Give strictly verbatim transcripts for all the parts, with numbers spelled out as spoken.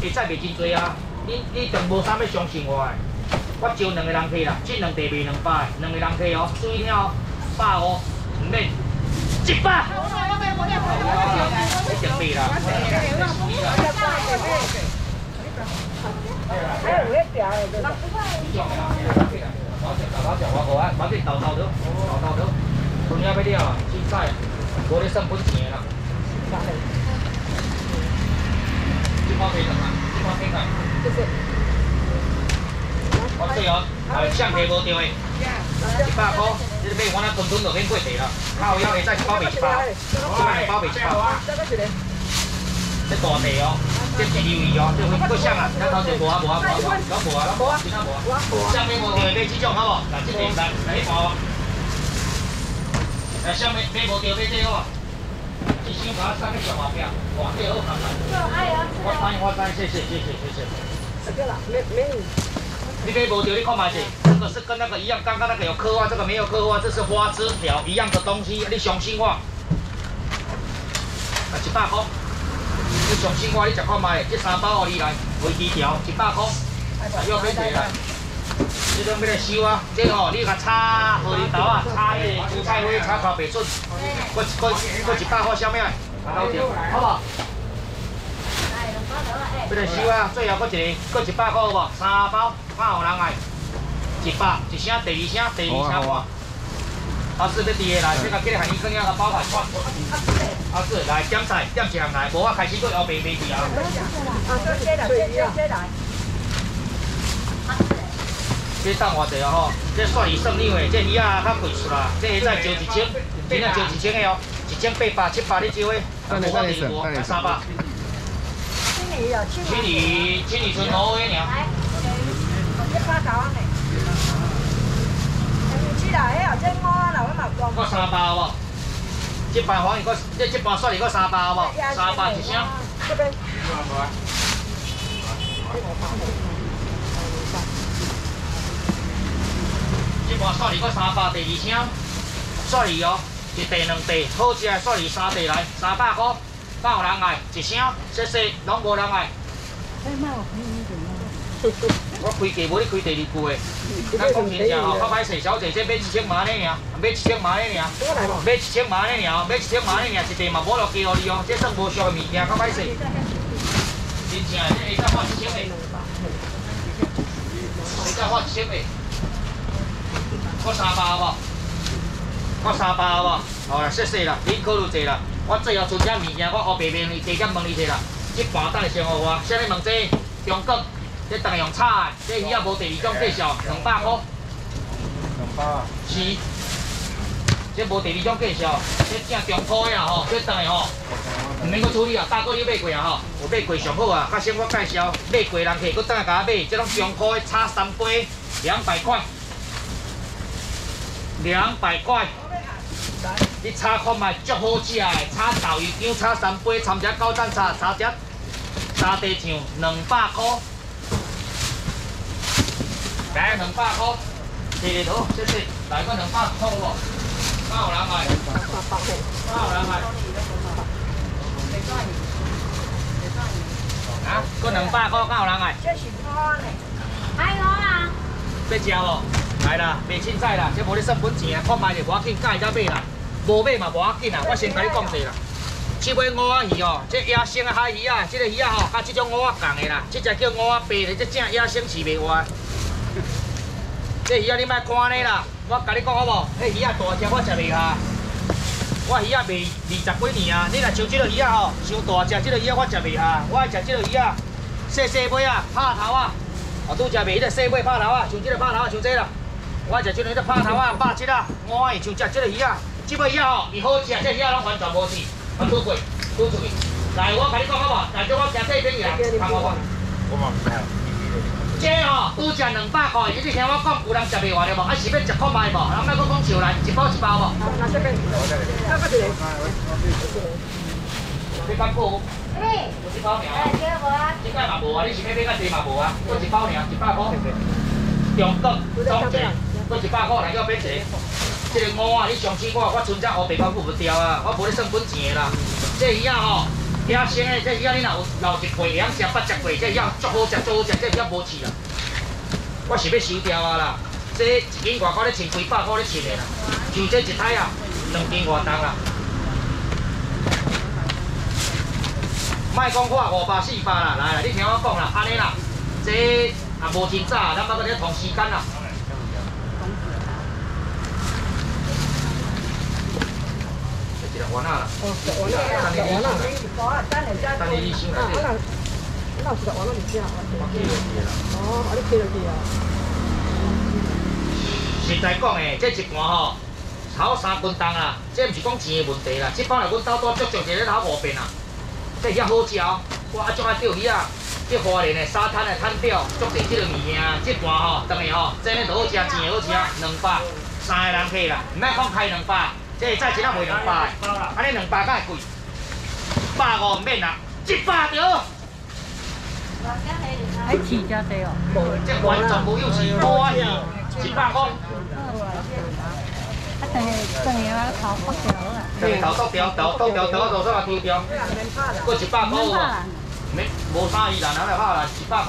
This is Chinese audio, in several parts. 会使袂真多啊！你你当无啥要相信我诶，我招两个人去啦，即两地卖两百，两个人去哦，注意听哦，百五唔免，一百。你上面啦。还有一条诶，对。我这豆豆都，豆豆都，同样要了，凊彩，无咧算本钱啦。 我这哦，还有橡皮无掉的，一百块，你买我那墩墩就免过地了，靠腰会再包袂一包，即摆包袂一包。这大地哦，这是鱿鱼哦，这会过橡啊，其他头就无啊无啊无啊，拢无啊拢无啊，其他无啊。橡皮无掉的买几种好无？来这地来来一包。来橡皮买无掉买这好无？ 一箱把它三个小麻票，哇，这好麻烦。我单我单，谢谢谢谢谢谢。这个啦，没没有。你买不着，你看嘛是，这个是跟那个一样，刚刚那个有刻画，这个没有刻画，这是花枝条一样的东西，你相信我。啊，一百块，你相信我，你食看卖，这三包给你来，维枝条一百块，要买回来。你都买来收啊，这哦，你甲炒荷豆啊，炒迄个韭菜花，炒到白笋。 搁搁搁一百块啥物啊？好着，好无？要来收啊！最后搁一个，搁一百块好无？三包拍互人来，一百一声，第二声，第二声半。阿四要滴个来，这个计喊医生要个包来看。阿四来点菜，点一项来，无我开始搁后白白去啊。啊，这这来，这这来。阿四，这送偌济啊吼？这算伊算两个，这鱼啊较贵出啦，这现在招一千。 你若招一千个哦，一千八百、七百你招的，我二五啊三百。青鱼哦，青鱼，青鱼剩五个尔。一百九啊呢。青鱼啦，迄哦，即五啊啦，我嘛讲。搁三百好无？即盘反而搁，即即盘算是搁三百好无？三百一箱。这边。即盘算是搁三百第二箱，算是哦。 一袋两袋，好食的煞二三袋来，三百块，百有人爱，一箱，细细拢无人爱。我开价无你开第二句的，咱讲真正吼，较歹势，小姐这买一千万的尔，买一千万的尔，买一千万的尔，买一千万的尔，一袋嘛无落去互你哦，这算无俗的物件，较歹势。真正的，这下再发一千的，下再发一千的，搁三百无？ 我三百好无？哦，谢谢啦，恁考虑者啦。我最后剩只物件，我黑白面加减问你者啦。即盘等下先互我，先来问这中国，这当用炒的，这鱼也无第二种介绍，两百块。两百啊？是。这无第二种介绍，这正中古的啦吼，这当下吼，毋免阁处理啊。大哥你买过啊吼？有买过上好啊，较先我介绍，买过人客，阁等下甲我买，这拢中古的炒三杯，两百块。两百块。 你炒看卖足好食诶，炒豆油姜、炒三杯、掺只高蛋炒、炒只沙地酱，两百块。来两百块，第二头，谢谢。来个两百块无？哪有人来？哪有人来？啊，个两百块，哪有人来？这是我嘞，还我啊？要食无？ 来啦，卖凊彩啦，这无你算本钱啊，看卖者无要紧，介才买啦，无买嘛无要紧啦。我先甲你讲者啦，即尾乌仔鱼哦，这野生的海鱼啊，这个鱼啊吼，甲即种乌仔共的啦，即只叫乌仔白的，这正野生饲袂活的。这鱼啊，你莫看咧啦，我甲你讲好无？迄鱼啊大只，我食袂下。我鱼啊卖二十几年啊，你若像即个鱼啊吼，伤大只，即个鱼啊我食袂下。我爱食即个鱼啊，细细尾啊，拍头啊，哦，拄食袂迄个细尾拍头啊，像即个拍头啊，像这啦。 我食即个拍头啊、肉汁啊，我爱像食即个鱼啊，即尾鱼吼，伊好食，即鱼拢完全无事，我拄过，拄出去。来，我甲你讲好无？但叫我食这边鱼啊，看我看。我嘛唔知。这吼，拄食两百块，你听我讲，有人食袂完的无？啊，是要食看卖无？人莫搁讲笑来，一包一包无？那这边，那个是。你敢顾？你。有一包尔。哎，这无啊。这摆嘛无啊，你是要买较济嘛无啊？我一包尔，一百块。中国总值。 我一百块来叫买一个，这个五啊，你相信我，我存只五百块付不掉啊，我无咧算本钱的啦。这鱼啊吼，野生的，即而家你若有留一季，会晓食捌食过，即以后足好食足好食，即以后无饲啦。我是要收掉啊啦，即一斤外口咧千几百块咧饲的啦，就即一胎啊，两斤外重啦。莫讲我五百四百啦，来啦，你听我讲啦，安尼啦，即也无真早，咱捌搁咧同时间啦。 完啦！哦，食完啦！食完啦！我啊，等下再。等你先来。啊，我那我那食完了，你先啊。我记落去啦。哦，我你记落去啊。实在讲诶，这一盘吼，炒三斤重啦，这毋是讲钱诶问题啦。这包来阮兜多足足侪咧炒五遍啦，这遐好食哦。我啊足爱钓鱼啊，这花莲诶沙滩诶滩钓，足侪即个物件。这盘吼，当然吼，真诶就好食，真诶好食，两百三个人客啦，毋爱讲开两百。 这再一啊卖两百的，安尼两百敢会贵？百五唔免啦，一百着。还起价多哦？无，这完全无优势，无啊，一百五。啊，但是但是啊，头剁掉啦。对，头剁掉，头剁掉，头剁煞抽掉。过一百五哦，免无啥伊啦，哪来怕啦？一百五。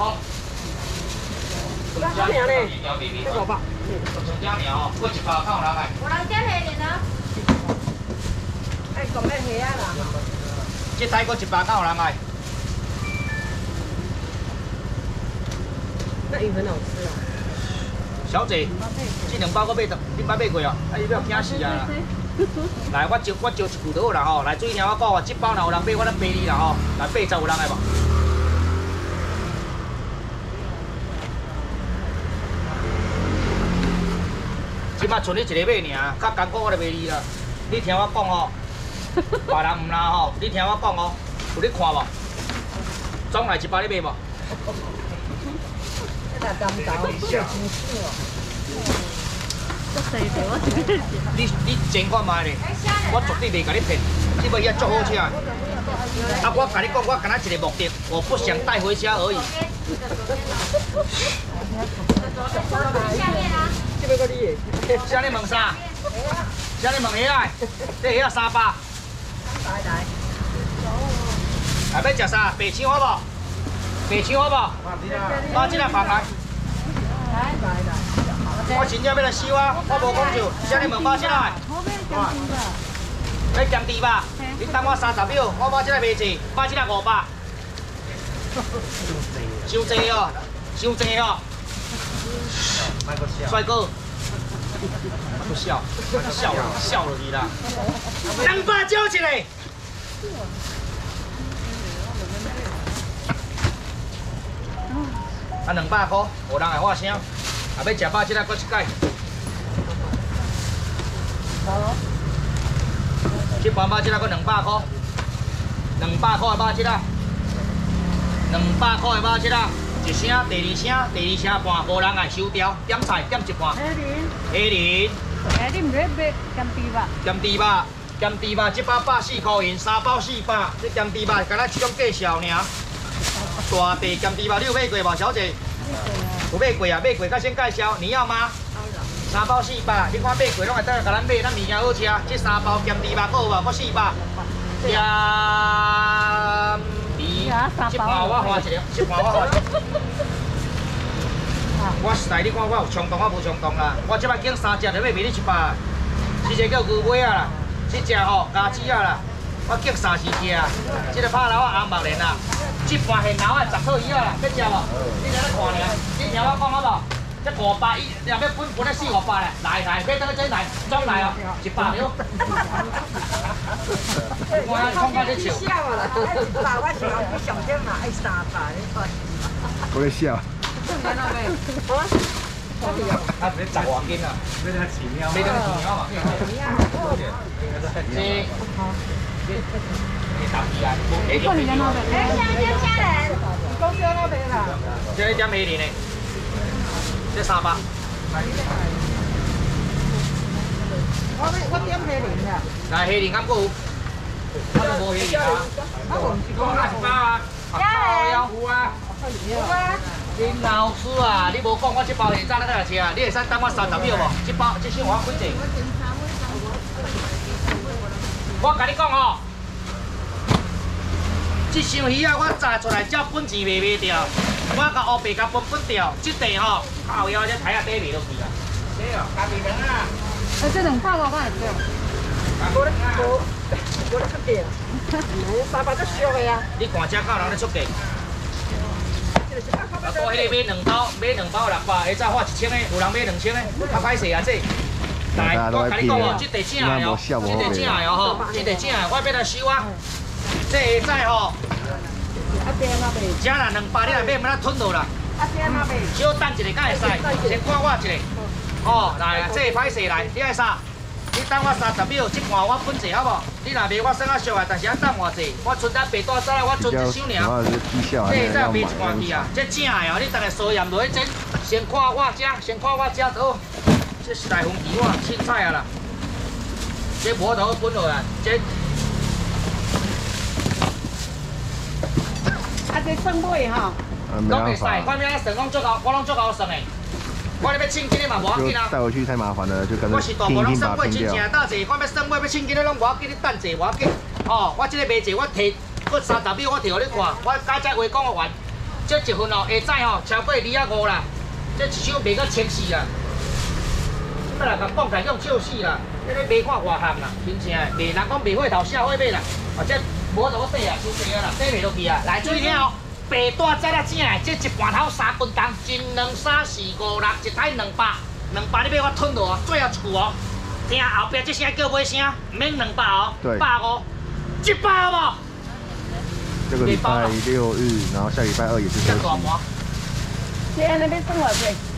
多少条呢？多少百？多少条哦？过一百看有哪来？有人吃虾呢？ 哎，讲咩虾啊啦？这台搁一百九人卖。那鱼很好吃啊。小姐，这两包搁买，你捌买过哦？哎，你不要惊死啊！来，我招我招一句就好啦吼，来注意听我讲哦，这包若有人买，我咱卖你啦吼，来八十有人来无？即摆剩你一个买尔，较艰苦我就卖你啦。你听我讲哦。 别人唔啦吼，你听我讲哦，有你看无？总来一包你卖无？一大担豆，足细条啊！你你前看卖咧，我绝对袂甲你骗，你买遐足好吃。啊，我甲你讲，我干那一个目的，我不想带回家而已。这边个你耶？啥你问啥？啥你问虾来？这虾三百。 来来，还要食啥？白鲳好无？白鲳好无？啊，这来放来。我真正要来收啊！我无讲笑，啥你问我啥来？要咸猪肉？你等我三十秒，我买这来卖钱，买这来五百。伤济哦，伤济哦。帅哥。 不笑，笑了，笑了你啦！两百招一个。啊，两百块，有人会发声。啊，要食饱，即个搁一解。去包包，即个搁两百块。两百块的包，即个。两百块的包，即个。 一声，第二声，第二声半，无人来收掉，点菜点一半。阿玲，阿玲，哎，你唔要买咸猪肉？咸猪肉，咸猪肉，一包百四块银，三包四百。这咸猪肉，敢若一种介绍尔。大地咸猪肉，你有买过无，小姐？有买过啊，买过，甲先介绍，你要吗？三包四百，你看买过，拢会当甲咱买，咱物件好吃。这三包咸猪肉，够无？够四百。呀。 一包我花一粒，一包我花。我实在，你看我有冲动，我无冲动啦。我即摆拣三只，就要卖你一百。一只叫牛尾啊啦，一只吼加子啊啦。我拣三四只啊，即个拍流啊、红目莲啊，一盘现流啊、十套鱼啊啦，要食无？你来咧看咧，你听我讲好无？这五百一，你若要本本咧四五百咧，来来，买得个真来，装来哦，一百了。 我讲到你笑，一百我是后边上天嘛，爱三百，你看。我咧笑。看到没？啊？啊，别十外斤啊！别当饲猫，别当饲猫嘛。你，你打字啊？你讲你讲哪边？哎，乡乡乡人，你讲乡哪边啦？这一家美女呢？这三百。我我点黑林啊。来黑林，俺哥。 他都冇起價，啊！講下包啊，包有有啊，有啊。林老師啊，你無講我這包現在咧幾多錢啊？你會使等我三十秒無？這包這箱我幾錢？我甲你講哦，这箱鱼啊，我炸出来照本钱卖卖掉，我甲乌白甲分分掉，这地吼靠腰这台啊底袂落去啦。对哦，咖啡糖啊。哎，这两块我敢会掉？我咧我我咧出价，三百都俗个啊。你看这靠人咧出价。 啊，我迄个买两包，买两包六百，迄只花一千个，有人买两千个，较歹势啊！这，来，我甲你讲哦，这地正个哦，这地正个哦吼，这地正个，我要来收啊！这下仔吼，只啦两百，你来买，唔啦吞落啦。小等一下，敢会使？先看我一下。哦，来，这歹势来，你爱啥？你等我三十秒，即盘我分一下好无？你若卖我算较俗个，但是啊等偌济，我剩咱白带走啦，我剩一箱尔。这再卖一盘去啊，这正个哦，你逐个收盐落去整。先看我遮，先看我遮倒。这是大番薯啊，凊彩啊啦。这无头分落来，这。啊，这算尾吼。拢袂使，我明仔算讲足够，我拢足够算诶。 我咧要称斤的嘛，无要紧啊！带回去太麻烦了，就干脆拼一拼把它拼掉。我要算尾要称斤的，拢无要紧，你等者无要紧。哦，我这个卖者，我提搁三十秒，我提互你看。我加只话讲个完，这一份哦，下仔吼超过二啊五啦，这一手卖到千四啦。即摆来甲讲台用笑死啦，迄个卖看外行啦，真正卖人讲卖火头下火尾啦。哦，这无就我底啊，收皮啊啦，底袂落去啊。来注意听哦。 白带仔啦，正诶，这一盘头三分重，一两三四五六，一台两百，两百你要我吞落哦，最后一句哦，听后壁这声叫尾声，唔免两百哦，百五，一百好无？这个礼拜六日，然后下礼拜二也是休息。这安尼要算偌济？